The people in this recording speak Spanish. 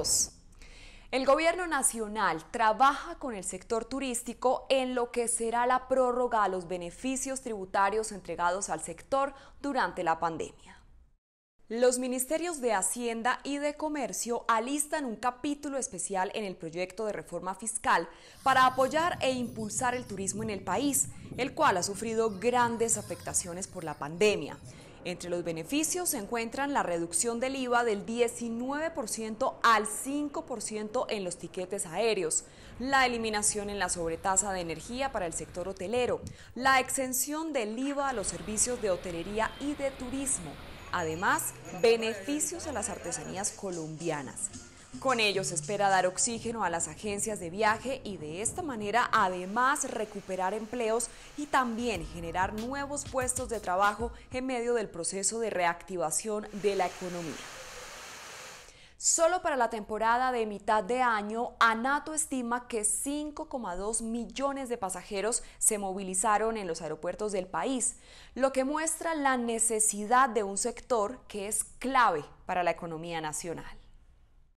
2. El Gobierno Nacional trabaja con el sector turístico en lo que será la prórroga a los beneficios tributarios entregados al sector durante la pandemia. Los ministerios de Hacienda y de Comercio alistan un capítulo especial en el proyecto de reforma fiscal para apoyar e impulsar el turismo en el país, el cual ha sufrido grandes afectaciones por la pandemia. Entre los beneficios se encuentran la reducción del IVA del 19% al 5% en los tiquetes aéreos, la eliminación en la sobretasa de energía para el sector hotelero, la exención del IVA a los servicios de hotelería y de turismo, además, beneficios a las artesanías colombianas. Con ello se espera dar oxígeno a las agencias de viaje y de esta manera además recuperar empleos y también generar nuevos puestos de trabajo en medio del proceso de reactivación de la economía. Solo para la temporada de mitad de año, ANATO estima que 5,2 millones de pasajeros se movilizaron en los aeropuertos del país, lo que muestra la necesidad de un sector que es clave para la economía nacional.